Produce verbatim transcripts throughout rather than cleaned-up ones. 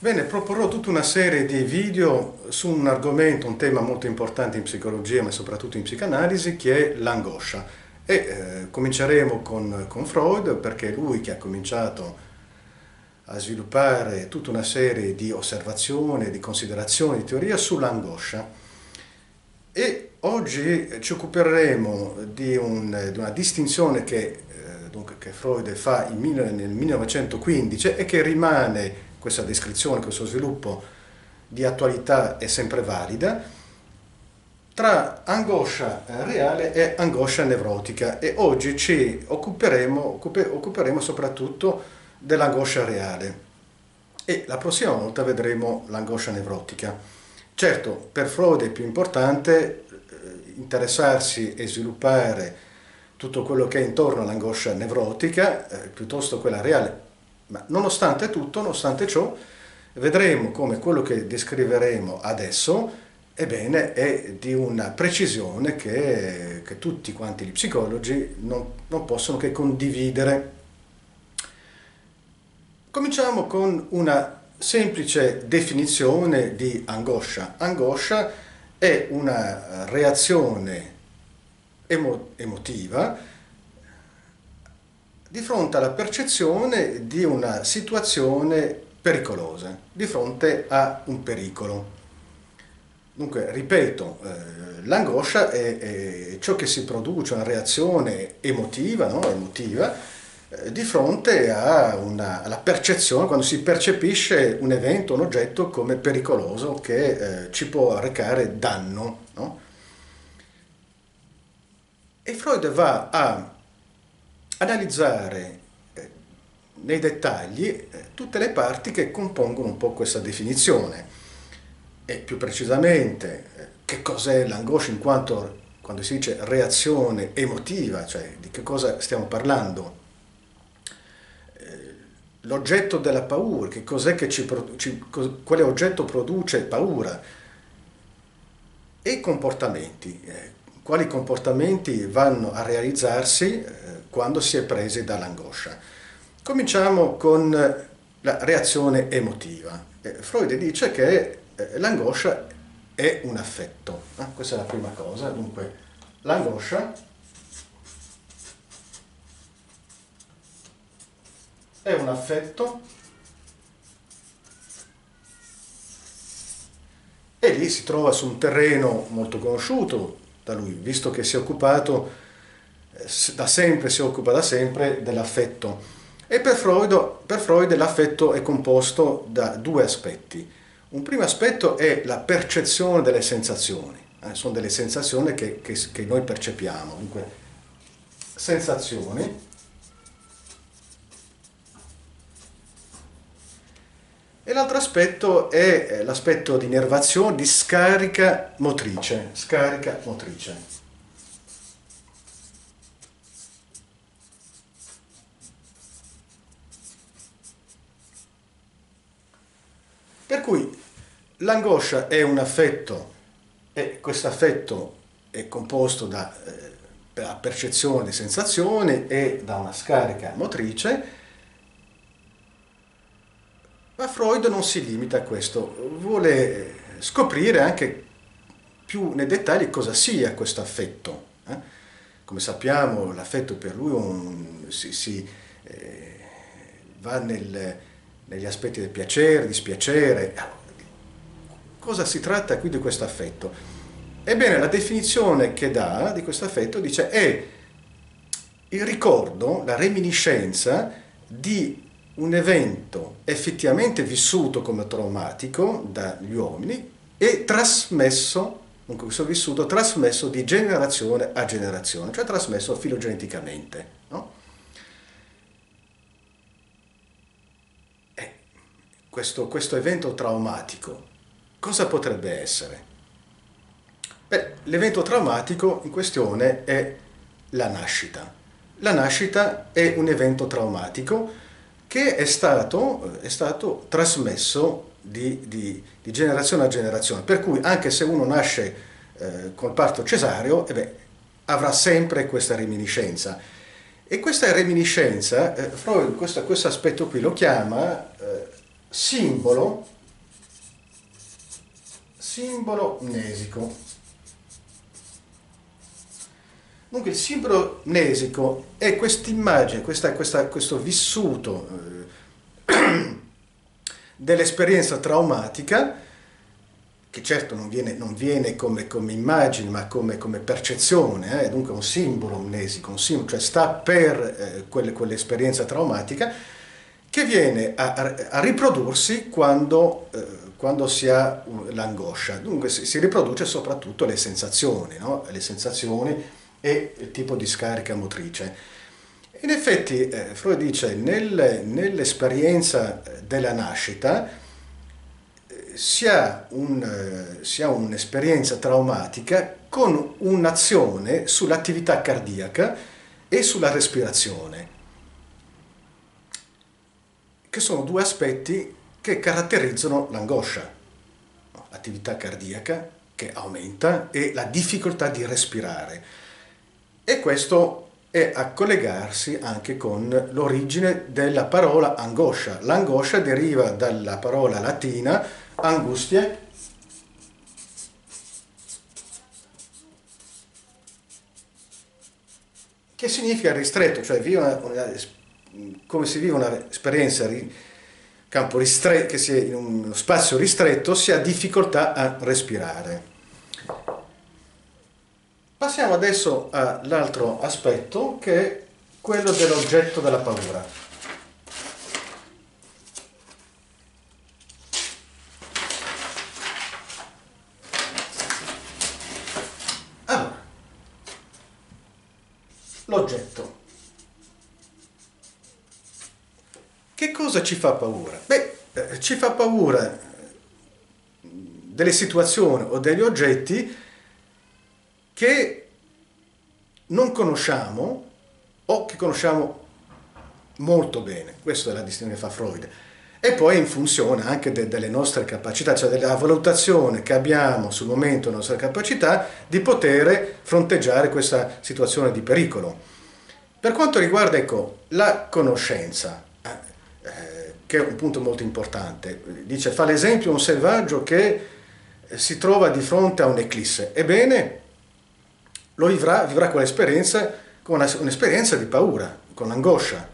Bene, proporrò tutta una serie di video su un argomento, un tema molto importante in psicologia, ma soprattutto in psicanalisi, che è l'angoscia. E eh, cominceremo con, con Freud, perché è lui che ha cominciato a sviluppare tutta una serie di osservazioni, di considerazioni, di teoria sull'angoscia. E oggi ci occuperemo di, un, di una distinzione che, eh, dunque, che Freud fa in, nel millenovecentoquindici e che rimane... Questa descrizione, questo sviluppo di attualità è sempre valida, tra angoscia reale e angoscia nevrotica, e oggi ci occuperemo, occuperemo soprattutto dell'angoscia reale e la prossima volta vedremo l'angoscia nevrotica. Certo, per Freud è più importante interessarsi e sviluppare tutto quello che è intorno all'angoscia nevrotica eh, piuttosto che quella reale. Ma nonostante tutto, nonostante ciò, vedremo come quello che descriveremo adesso, ebbene, è di una precisione che, che tutti quanti gli psicologi non, non possono che condividere. Cominciamo con una semplice definizione di angoscia. Angoscia è una reazione emo- emotiva di fronte alla percezione di una situazione pericolosa, di fronte a un pericolo. Dunque, ripeto, eh, l'angoscia è, è ciò che si produce, una reazione emotiva, no? emotiva eh, di fronte a una, alla percezione, quando si percepisce un evento, un oggetto come pericoloso, che eh, ci può arrecare danno. No? E Freud va a analizzare nei dettagli tutte le parti che compongono un po' questa definizione e più precisamente che cos'è l'angoscia in quanto, quando si dice reazione emotiva, cioè di che cosa stiamo parlando, l'oggetto della paura, che cos'è che ci produce, quale oggetto produce paura, e i comportamenti, quali comportamenti vanno a realizzarsi quando si è presi dall'angoscia. Cominciamo con la reazione emotiva. Freud dice che l'angoscia è un affetto. Questa è la prima cosa. Dunque, l'angoscia è un affetto e lì si trova su un terreno molto conosciuto da lui, visto che si è occupato da sempre, si occupa da sempre dell'affetto. E per Freud, per Freud l'affetto è composto da due aspetti. Un primo aspetto è la percezione delle sensazioni, eh, sono delle sensazioni che, che, che noi percepiamo, dunque sensazioni, e l'altro aspetto è l'aspetto di innervazione, di scarica motrice, scarica motrice. Per cui l'angoscia è un affetto e questo affetto è composto da eh, percezione di sensazioni e da una scarica motrice, ma Freud non si limita a questo, vuole scoprire anche più nei dettagli cosa sia questo affetto. Eh? Come sappiamo, l'affetto per lui un, si, si, eh, va nel... negli aspetti del piacere, dispiacere. Cosa si tratta qui di questo affetto? Ebbene, la definizione che dà di questo affetto dice è il ricordo, la reminiscenza di un evento effettivamente vissuto come traumatico dagli uomini e trasmesso, dunque questo vissuto trasmesso di generazione a generazione, cioè trasmesso filogeneticamente, no? Questo, questo evento traumatico, cosa potrebbe essere? Beh, l'evento traumatico in questione è la nascita. La nascita è un evento traumatico che è stato, è stato trasmesso di, di, di generazione a generazione, per cui anche se uno nasce eh, col parto cesareo, eh beh, avrà sempre questa reminiscenza. E questa reminiscenza, eh, Freud questo, questo aspetto qui lo chiama... Eh, simbolo, simbolo mnesico. Dunque il simbolo mnesico è quest'immagine, questa, questa, questo vissuto eh, dell'esperienza traumatica, che certo non viene, non viene come, come immagine ma come, come percezione, eh? Dunque un simbolo mnesico, un simbolo, cioè sta per eh, quelle, quell'esperienza traumatica che viene a, a riprodursi quando, eh, quando si ha l'angoscia. Dunque si, si riproduce soprattutto le sensazioni, no? Le sensazioni e il tipo di scarica motrice. In effetti eh, Freud dice nel, nell'esperienza della nascita si ha, un, si ha un'esperienza traumatica con un'azione sull'attività cardiaca e sulla respirazione, che sono due aspetti che caratterizzano l'angoscia, l'attività cardiaca che aumenta e la difficoltà di respirare, e questo è a collegarsi anche con l'origine della parola angoscia. L'angoscia deriva dalla parola latina angustia, che significa ristretto, cioè vive una, una, come si vive un'esperienza in campo ristretto, che si è in uno spazio ristretto, si ha difficoltà a respirare. Passiamo adesso all'altro aspetto, che è quello dell'oggetto della paura. L'oggetto. Che cosa ci fa paura? Beh, eh, ci fa paura delle situazioni o degli oggetti che non conosciamo o che conosciamo molto bene. Questa è la distinzione che fa Freud. E poi in funzione anche de delle nostre capacità, cioè della valutazione che abbiamo sul momento della nostra capacità di poter fronteggiare questa situazione di pericolo. Per quanto riguarda, ecco, la conoscenza, eh, che è un punto molto importante, dice, fa l'esempio un selvaggio che si trova di fronte a un'eclisse, ebbene lo vivrà, vivrà quell'esperienza con un'esperienza di paura, con angoscia.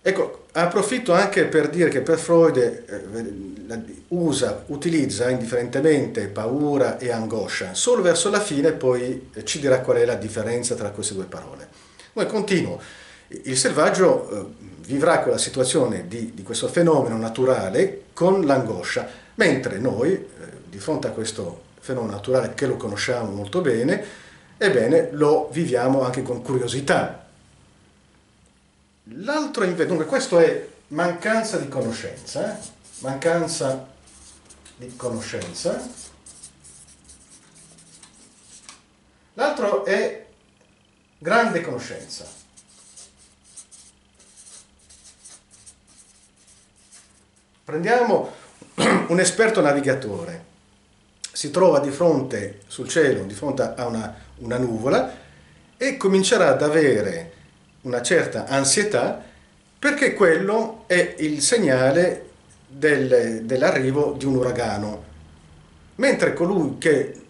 Ecco, approfitto anche per dire che per Freud eh, usa, utilizza indifferentemente paura e angoscia, solo verso la fine poi ci dirà qual è la differenza tra queste due parole. Poi continuo, il selvaggio eh, vivrà quella situazione di, di questo fenomeno naturale con l'angoscia, mentre noi eh, di fronte a questo fenomeno naturale che lo conosciamo molto bene, ebbene lo viviamo anche con curiosità. L'altro invece, dunque questo è mancanza di conoscenza, eh? mancanza di conoscenza. L'altro è grande conoscenza. Prendiamo un esperto navigatore, si trova di fronte sul cielo, di fronte a una, una nuvola e comincerà ad avere una certa ansietà perché quello è il segnale del, dell'arrivo di un uragano, mentre colui che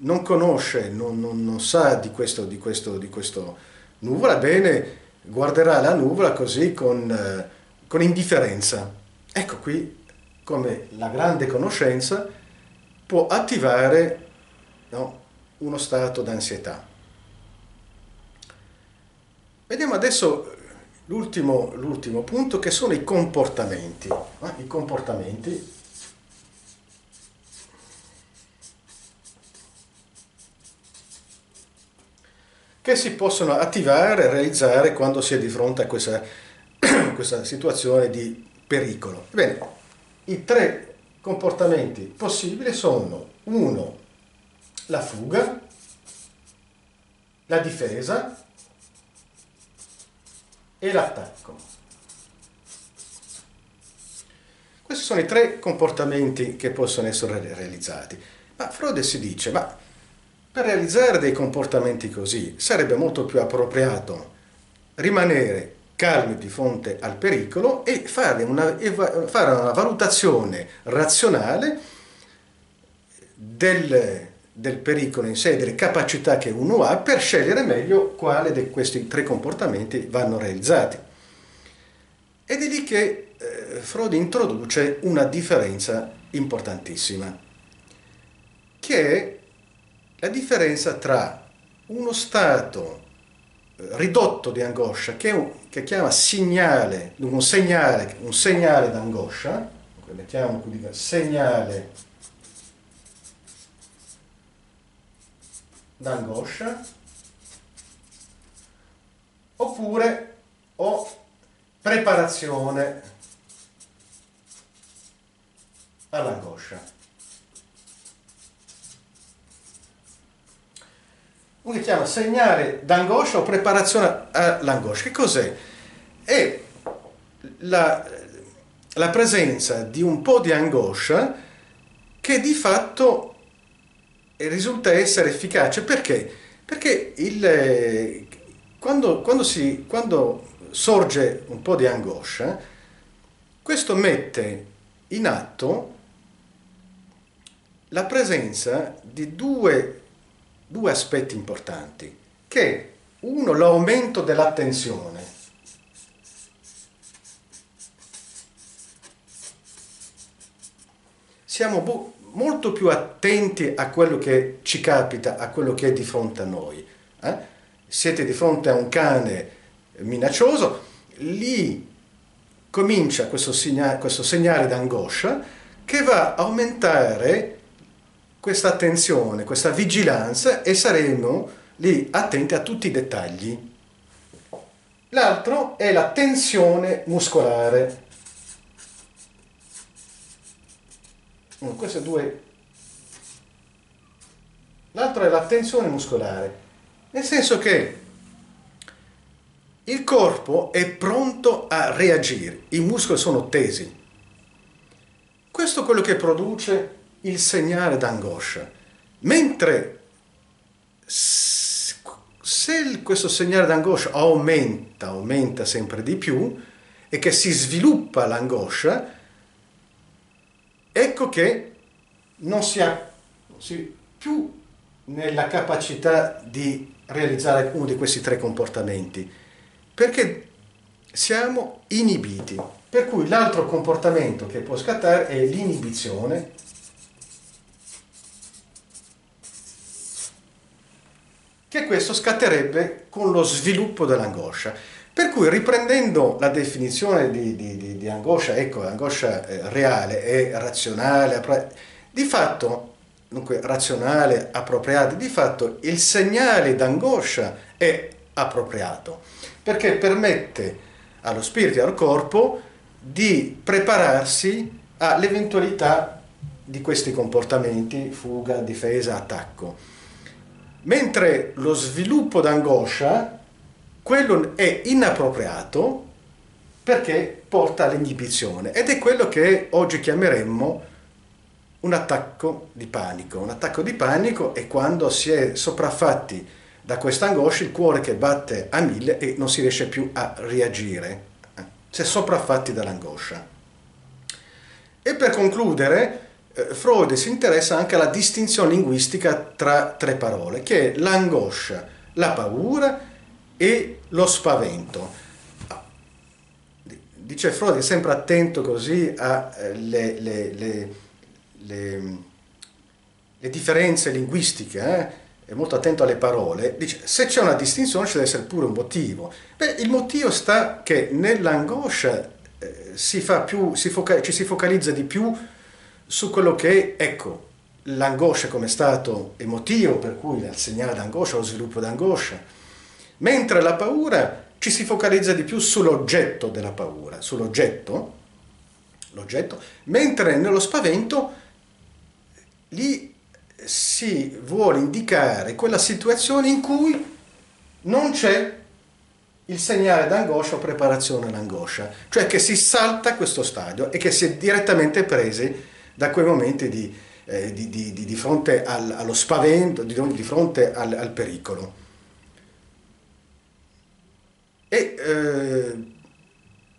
non conosce, non, non, non sa di questo, di questo, di questo nuvola, bene, guarderà la nuvola così con, eh, con indifferenza. Ecco qui come la grande conoscenza può attivare, no, uno stato d'ansietà. Vediamo adesso l'ultimo punto, che sono i comportamenti. Eh? I comportamenti. Che si possono attivare e realizzare quando si è di fronte a questa, questa situazione di pericolo. Bene, i tre comportamenti possibili sono: uno, la fuga, la difesa e l'attacco. Questi sono i tre comportamenti che possono essere realizzati. Ma Freud si dice, ma per realizzare dei comportamenti così sarebbe molto più appropriato rimanere calmi di fronte al pericolo e fare una, fare una valutazione razionale del, del pericolo in sé, delle capacità che uno ha per scegliere meglio quale di questi tre comportamenti vanno realizzati. Ed è lì che eh, Freud introduce una differenza importantissima, che è la differenza tra uno stato ridotto di angoscia, che, un, che chiama segnale, un segnale, un segnale d'angoscia, mettiamo qui segnale d'angoscia, oppure o preparazione all'angoscia. Uno che chiama segnale d'angoscia o preparazione all'angoscia. Che cos'è? È la, la presenza di un po' di angoscia che di fatto risulta essere efficace. Perché? Perché il, quando, quando, si, quando sorge un po' di angoscia, questo mette in atto la presenza di due due aspetti importanti, che uno l'aumento dell'attenzione, siamo molto più attenti a quello che ci capita, a quello che è di fronte a noi, eh? Siete di fronte a un cane minaccioso, lì comincia questo segnale, questo segnale d'angoscia che va a aumentare questa attenzione, questa vigilanza, e saremo lì attenti a tutti i dettagli. L'altro è la tensione muscolare. Queste due. L'altro è la tensione muscolare, nel senso che il corpo è pronto a reagire, i muscoli sono tesi. Questo è quello che produce il segnale d'angoscia, mentre se questo segnale d'angoscia aumenta, aumenta sempre di più e che si sviluppa l'angoscia, ecco che non si ha più nella capacità di realizzare uno di questi tre comportamenti, perché siamo inibiti, per cui l'altro comportamento che può scattare è l'inibizione, che questo scatterebbe con lo sviluppo dell'angoscia. Per cui, riprendendo la definizione di, di, di, di angoscia, ecco, l'angoscia eh, reale è razionale, di fatto, dunque razionale, appropriata, di fatto il segnale d'angoscia è appropriato, perché permette allo spirito e al corpo di prepararsi all'eventualità di questi comportamenti, fuga, difesa, attacco. Mentre lo sviluppo d'angoscia, quello è inappropriato perché porta all'inibizione, ed è quello che oggi chiameremmo un attacco di panico. Un attacco di panico è quando si è sopraffatti da questa angoscia, il cuore che batte a mille e non si riesce più a reagire, si è sopraffatti dall'angoscia. E per concludere, Freud si interessa anche alla distinzione linguistica tra tre parole, che è l'angoscia, la paura e lo spavento. Dice Freud che è sempre attento così alle le, le, le, le differenze linguistiche, eh? È molto attento alle parole. Dice, se c'è una distinzione ci deve essere pure un motivo. Beh, il motivo sta che nell'angoscia eh, si fa più, si foca, ci si focalizza di più su quello che è, ecco, l'angoscia come stato emotivo, per cui il segnale d'angoscia, lo sviluppo d'angoscia, mentre la paura ci si focalizza di più sull'oggetto della paura, sull'oggetto, l'oggetto, mentre nello spavento lì si vuole indicare quella situazione in cui non c'è il segnale d'angoscia o preparazione all'angoscia, cioè che si salta questo stadio e che si è direttamente presi da quei momenti di, eh, di, di, di fronte al, allo spavento, di, di fronte al, al pericolo. E eh,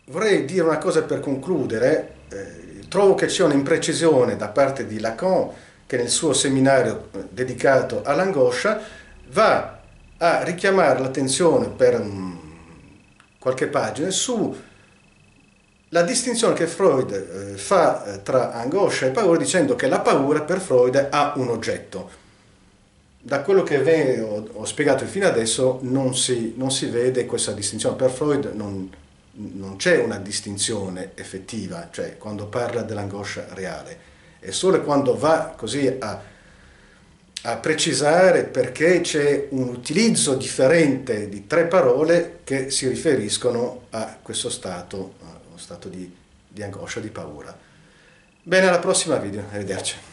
vorrei dire una cosa per concludere. Eh, trovo che c'è un'imprecisione da parte di Lacan, che nel suo seminario dedicato all'angoscia va a richiamare l'attenzione per um, qualche pagina su la distinzione che Freud eh, fa tra angoscia e paura, dicendo che la paura per Freud ha un oggetto. Da quello che ve ho, ho spiegato fino adesso non si, non si vede questa distinzione. Per Freud non, non c'è una distinzione effettiva, cioè quando parla dell'angoscia reale, è solo quando va così a, a precisare perché c'è un utilizzo differente di tre parole che si riferiscono a questo stato, a uno stato di, di angoscia, di paura. Bene, alla prossima video, arrivederci.